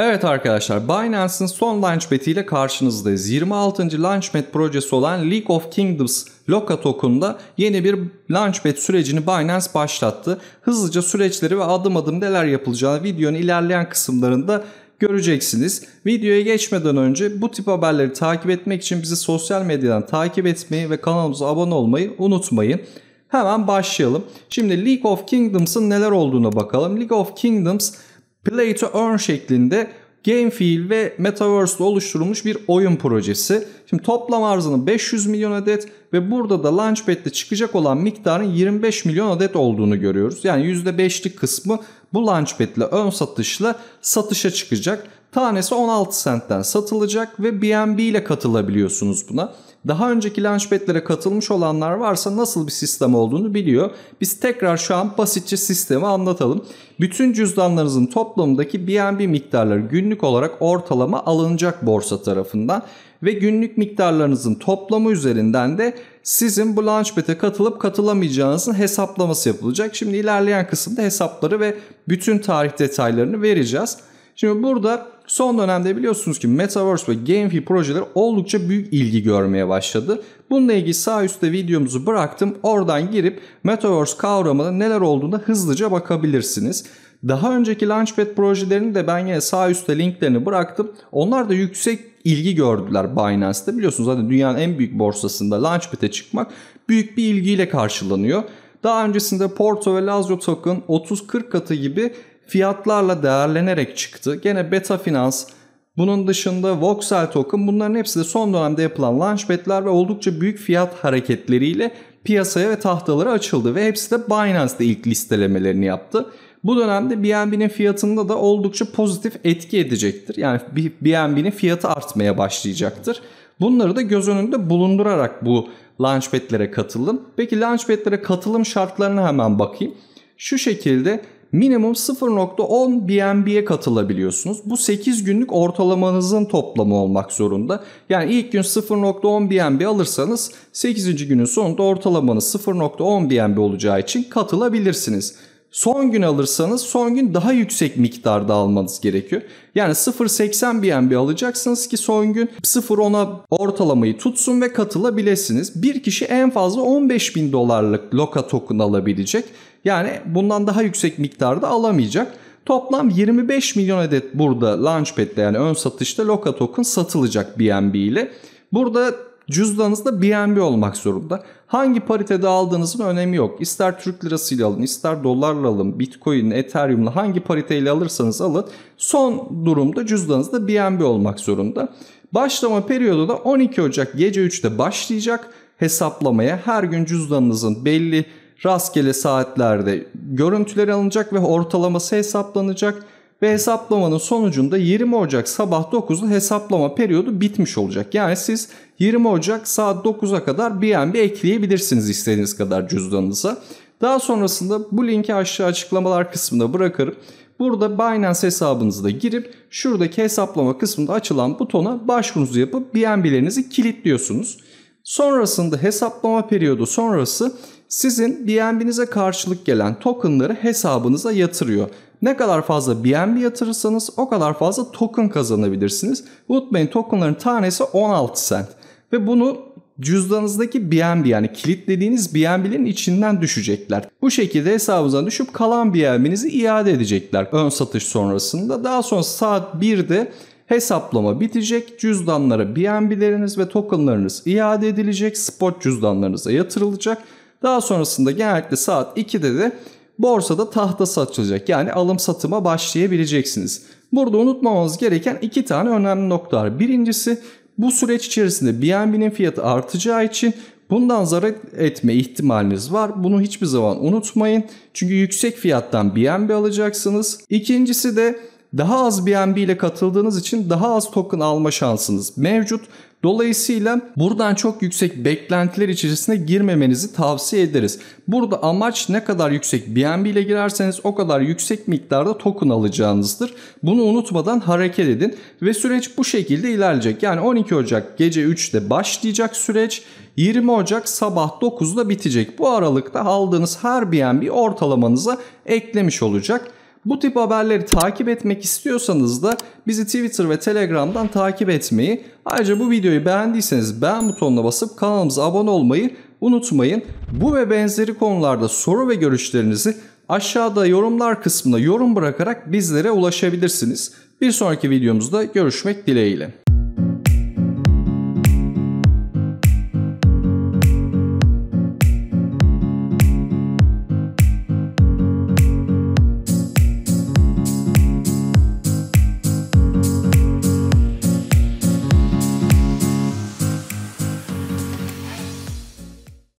Evet arkadaşlar, Binance'ın son launchpad'i ile karşınızdayız. 26. launchpad projesi olan League of Kingdoms Loka token'da yeni bir launchpad sürecini Binance başlattı. Hızlıca süreçleri ve adım adım neler yapılacağını videonun ilerleyen kısımlarında göreceksiniz. Videoya geçmeden önce bu tip haberleri takip etmek için bizi sosyal medyadan takip etmeyi ve kanalımıza abone olmayı unutmayın. Hemen başlayalım. Şimdi League of Kingdoms'ın neler olduğuna bakalım. League of Kingdoms Play to Earn şeklinde Gamefi ve Metaverse'de oluşturulmuş bir oyun projesi. Şimdi toplam arzının 500 milyon adet ve burada da Launchpad'de çıkacak olan miktarın 25 milyon adet olduğunu görüyoruz. Yani %5'lik kısmı bu Launchpad'le ön satışla satışa çıkacak. Tanesi 16 centten satılacak ve BNB ile katılabiliyorsunuz buna. Daha önceki Launchpad'lere katılmış olanlar varsa nasıl bir sistem olduğunu biliyor. Biz tekrar şu an basitçe sistemi anlatalım. Bütün cüzdanlarınızın toplamındaki BNB miktarları günlük olarak ortalama alınacak borsa tarafından ve günlük miktarlarınızın toplamı üzerinden de sizin bu Launchpad'e katılıp katılamayacağınızın hesaplaması yapılacak. Şimdi ilerleyen kısımda hesapları ve bütün tarih detaylarını vereceğiz. Şimdi burada son dönemde biliyorsunuz ki Metaverse ve Gamefi projeleri oldukça büyük ilgi görmeye başladı. Bununla ilgili sağ üstte videomuzu bıraktım. Oradan girip Metaverse kavramında neler olduğuna hızlıca bakabilirsiniz. Daha önceki Launchpad projelerini de ben yine sağ üstte linklerini bıraktım. Onlar da yüksek ilgi gördüler Binance'da. Biliyorsunuz zaten dünyanın en büyük borsasında Launchpad'e çıkmak büyük bir ilgiyle karşılanıyor. Daha öncesinde Porto ve Lazio token 30-40 katı gibi fiyatlarla değerlenerek çıktı. Gene Beta Finans, bunun dışında Voxel token, bunların hepsi de son dönemde yapılan launchpad'ler ve oldukça büyük fiyat hareketleriyle piyasaya ve tahtalara açıldı ve hepsi de Binance'da ilk listelemelerini yaptı. Bu dönemde BNB'nin fiyatında da oldukça pozitif etki edecektir. Yani BNB'nin fiyatı artmaya başlayacaktır. Bunları da göz önünde bulundurarak bu launchpad'lere katılın. Peki launchpad'lere katılım şartlarına hemen bakayım. Şu şekilde minimum 0.10 BNB'ye katılabiliyorsunuz. Bu 8 günlük ortalamanızın toplamı olmak zorunda. Yani ilk gün 0.10 BNB alırsanız 8. günün sonunda ortalamanız 0.10 BNB olacağı için katılabilirsiniz. Son gün alırsanız son gün daha yüksek miktarda almanız gerekiyor. Yani 0.80 BNB alacaksınız ki son gün 0.10'a ortalamayı tutsun ve katılabilirsiniz. Bir kişi en fazla 15.000 dolarlık Loka token alabilecek. Yani bundan daha yüksek miktarda alamayacak. Toplam 25 milyon adet burada Launchpad'de, yani ön satışta Loka token satılacak BNB ile. Burada cüzdanınızda BNB olmak zorunda. Hangi paritede aldığınızın önemi yok. İster Türk lirasıyla alın, ister dolarla alın, Bitcoin, Ethereum'la hangi pariteyle alırsanız alın. Son durumda cüzdanınızda BNB olmak zorunda. Başlama periyodu da 12 Ocak gece 3'te başlayacak hesaplamaya. Her gün cüzdanınızın belli rastgele saatlerde görüntüler alınacak ve ortalaması hesaplanacak. Ve hesaplamanın sonucunda 20 Ocak sabah 9'da hesaplama periyodu bitmiş olacak. Yani siz 20 Ocak saat 9'a kadar BNB ekleyebilirsiniz istediğiniz kadar cüzdanınıza. Daha sonrasında bu linki aşağı açıklamalar kısmına bırakırım. Burada Binance hesabınızda girip şuradaki hesaplama kısmında açılan butona başvurunuzu yapıp BNB'lerinizi kilitliyorsunuz. Sonrasında hesaplama periyodu sonrası sizin BNB'nize karşılık gelen tokenları hesabınıza yatırıyor. Ne kadar fazla BNB yatırırsanız o kadar fazla token kazanabilirsiniz. Unutmayın, tokenların tanesi 16 cent. Ve bunu cüzdanınızdaki BNB, yani kilitlediğiniz BNB'lerin içinden düşecekler. Bu şekilde hesabınıza düşüp kalan BNB'nizi iade edecekler ön satış sonrasında. Daha sonra saat 1'de hesaplama bitecek. Cüzdanlara BNB'leriniz ve tokenlarınız iade edilecek. Spot cüzdanlarınıza yatırılacak. Daha sonrasında genellikle saat 2'de de borsada tahta satılacak. Yani alım satıma başlayabileceksiniz. Burada unutmamamız gereken iki tane önemli nokta var. Birincisi, bu süreç içerisinde BNB'nin fiyatı artacağı için bundan zarar etme ihtimaliniz var. Bunu hiçbir zaman unutmayın. Çünkü yüksek fiyattan BNB alacaksınız. İkincisi de daha az BNB ile katıldığınız için daha az token alma şansınız mevcut. Dolayısıyla buradan çok yüksek beklentiler içerisine girmemenizi tavsiye ederiz. Burada amaç ne kadar yüksek BNB ile girerseniz o kadar yüksek miktarda token alacağınızdır. Bunu unutmadan hareket edin ve süreç bu şekilde ilerleyecek. Yani 12 Ocak gece 3'te başlayacak süreç 20 Ocak sabah 9'da bitecek. Bu aralıkta aldığınız her BNB ortalamanıza eklemiş olacak. Bu tip haberleri takip etmek istiyorsanız da bizi Twitter ve Telegram'dan takip etmeyi, ayrıca bu videoyu beğendiyseniz beğen butonuna basıp kanalımıza abone olmayı unutmayın. Bu ve benzeri konularda soru ve görüşlerinizi aşağıda yorumlar kısmına yorum bırakarak bizlere ulaşabilirsiniz. Bir sonraki videomuzda görüşmek dileğiyle.